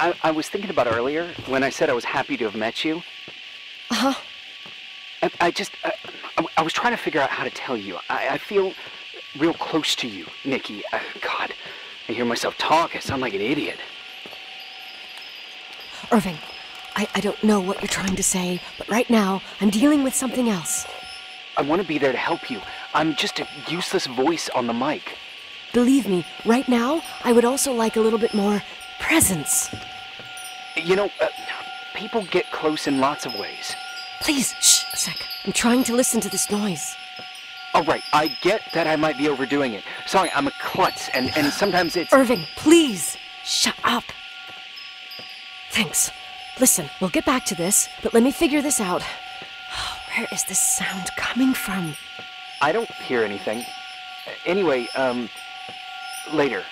I was thinking about earlier when I said I was happy to have met you. Uh-huh. I was trying to figure out how to tell you. I feel real close to you, Nikki. God, I hear myself talk. I sound like an idiot. Irving, I don't know what you're trying to say, but right now I'm dealing with something else. I want to be there to help you. I'm just a useless voice on the mic. Believe me, right now I would also like a little bit more presence. You know, people get close in lots of ways. Please, shh, a sec. I'm trying to listen to this noise. All right, I get that I might be overdoing it. Sorry, I'm a klutz, and sometimes it's... Irving, please, shut up. Thanks. Listen, we'll get back to this, but let me figure this out. Where is this sound coming from? I don't hear anything. Anyway, later.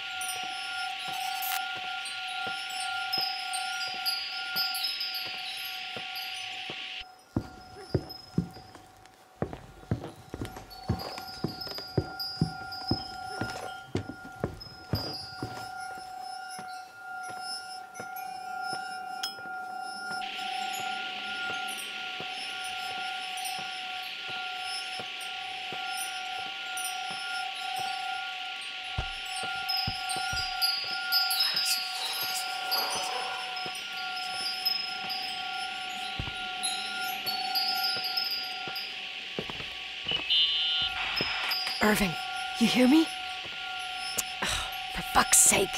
Irving, you hear me? Oh, for fuck's sake.